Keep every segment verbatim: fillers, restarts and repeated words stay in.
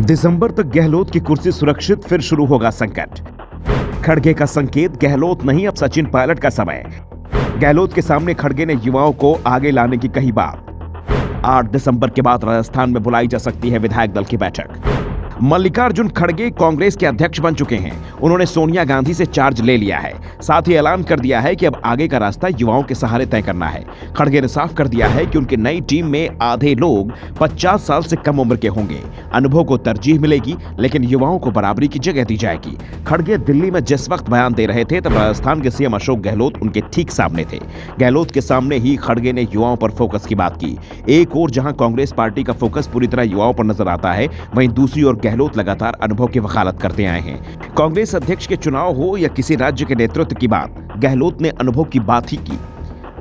दिसंबर तक गहलोत की कुर्सी सुरक्षित, फिर शुरू होगा संकट। खड़गे का संकेत, गहलोत नहीं, अब सचिन पायलट का समय। गहलोत के सामने खड़गे ने युवाओं को आगे लाने की कही बात। आठ दिसंबर के बाद राजस्थान में बुलाई जा सकती है विधायक दल की बैठक। मल्लिकार्जुन खड़गे कांग्रेस के अध्यक्ष बन चुके हैं। उन्होंने सोनिया गांधी से चार्ज ले लिया है। साथ ही ऐलान कर दिया है कि अब आगे का रास्ता युवाओं के सहारे तय करना है। खड़गे ने साफ कर दिया है कि उनकी नई टीम में आधे लोग पचास साल से कम उम्र के होंगे। अनुभव को तरजीह मिलेगी, लेकिन युवाओं को बराबरी की जगह दी जाएगी। खड़गे दिल्ली में जिस वक्त बयान दे रहे थे, तब राजस्थान के सीएम अशोक गहलोत उनके ठीक सामने थे। गहलोत के सामने ही खड़गे ने युवाओं पर फोकस की बात की। एक ओर जहां कांग्रेस पार्टी का फोकस पूरी तरह युवाओं पर नजर आता है, वहीं दूसरी ओर गहलोत लगातार अनुभव की वकालत करते आए हैं। कांग्रेस अध्यक्ष के चुनाव हो या किसी राज्य के नेतृत्व की बात, गहलोत ने अनुभव की बात ही की।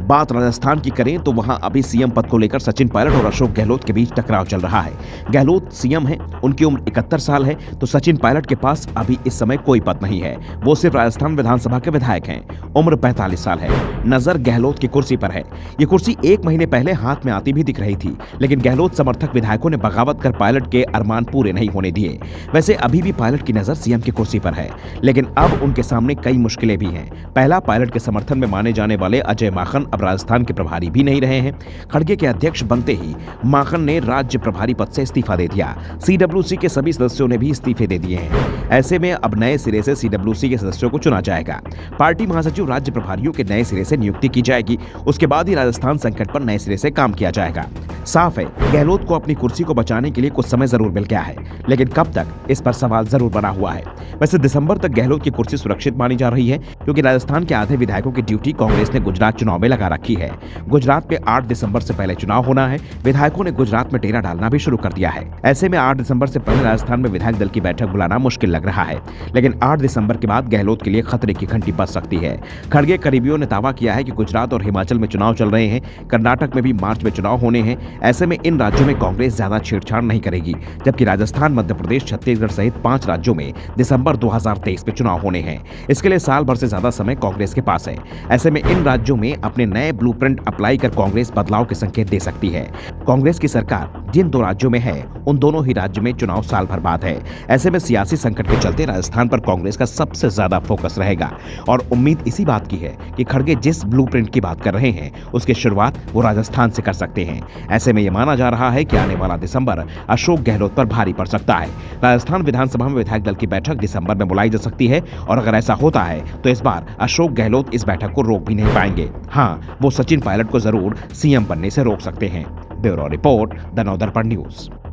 बात राजस्थान की करें तो वहां अभी सीएम पद को लेकर सचिन पायलट और अशोक गहलोत के बीच टकराव चल रहा है। गहलोत सीएम हैं, उनकी उम्र इकहत्तर साल है, तो सचिन पायलट के पास अभी इस समय कोई पद नहीं है। वो सिर्फ राजस्थान विधानसभा के विधायक हैं। उम्र पैंतालीस साल है। नजर गहलोत की कुर्सी पर है। ये कुर्सी एक महीने पहले हाथ में आती भी दिख रही थी, लेकिन गहलोत समर्थक विधायकों ने बगावत कर पायलट के अरमान पूरे नहीं होने दिए। वैसे अभी भी पायलट की नजर सीएम की कुर्सी पर है, लेकिन अब उनके सामने कई मुश्किलें भी हैं। पहला, पायलट के समर्थन में माने जाने वाले अजय माकन अब राजस्थान के प्रभारी भी नहीं रहे हैं। खड़गे के अध्यक्ष बनते ही माकन ने राज्य प्रभारी पद से इस्तीफा दे दिया। सीडब्ल्यूसी के सभी सदस्यों ने भी इस्तीफे दे दिए हैं। ऐसे में अब नए सिरे से सीडब्ल्यूसी के सदस्यों को चुना जाएगा। पार्टी महासचिव राज्य प्रभारियों के नए सिरे से नियुक्ति की जाएगी। उसके बाद ही राजस्थान संकट पर नए सिरे से काम किया जाएगा। साफ है, गहलोत को अपनी कुर्सी को बचाने के लिए कुछ समय जरूर मिल गया है, लेकिन कब तक, इस पर सवाल जरूर बना हुआ है। वैसे दिसंबर तक गहलोत की कुर्सी सुरक्षित मानी जा रही है, क्योंकि राजस्थान के आधे विधायकों की ड्यूटी कांग्रेस ने गुजरात चुनाव में लगा रखी है। गुजरात में आठ दिसंबर से पहले चुनाव होना है। विधायकों ने गुजरात में डेरा डालना भी शुरू कर दिया है। ऐसे में आठ दिसंबर से पहले राजस्थान में विधायक दल की बैठक बुलाना मुश्किल लग रहा है, लेकिन आठ दिसंबर के बाद गहलोत के लिए खतरे की घंटी बज सकती है। खड़गे करीबियों ने दावा किया है कि गुजरात और हिमाचल में चुनाव चल रहे हैं, कर्नाटक में भी मार्च में चुनाव होने हैं। ऐसे में इन राज्यों में कांग्रेस ज्यादा छेड़छाड़ नहीं करेगी, जबकि राजस्थान, मध्य प्रदेश, छत्तीसगढ़ सहित पांच राज्यों में दिसंबर दो हजार तेईस में चुनाव होने हैं। इसके लिए साल भर से ज्यादा समय कांग्रेस के पास है। ऐसे में इन राज्यों में अपने नए ब्लूप्रिंट अप्लाई कर कांग्रेस बदलाव के संकेत दे सकती है। कांग्रेस की सरकार जिन दो राज्यों में है, उन दोनों ही राज्य में चुनाव साल भर बाद है। ऐसे में सियासी संकट के चलते राजस्थान पर कांग्रेस का सबसे ज्यादा फोकस रहेगा, और उम्मीद इसी बात की है कि खड़गे जिस ब्लूप्रिंट की बात कर रहे हैं, उसकी शुरुआत वो राजस्थान से कर सकते हैं। ऐसे में ये माना जा रहा है कि आने वाला दिसंबर अशोक गहलोत पर भारी पड़ सकता है। राजस्थान विधानसभा में विधायक दल की बैठक दिसंबर में बुलाई जा सकती है, और अगर ऐसा होता है तो इस बार अशोक गहलोत इस बैठक को रोक भी नहीं पाएंगे। हाँ, वो सचिन पायलट को जरूर सीएम बनने से रोक सकते हैं। Bureau report, the northern news.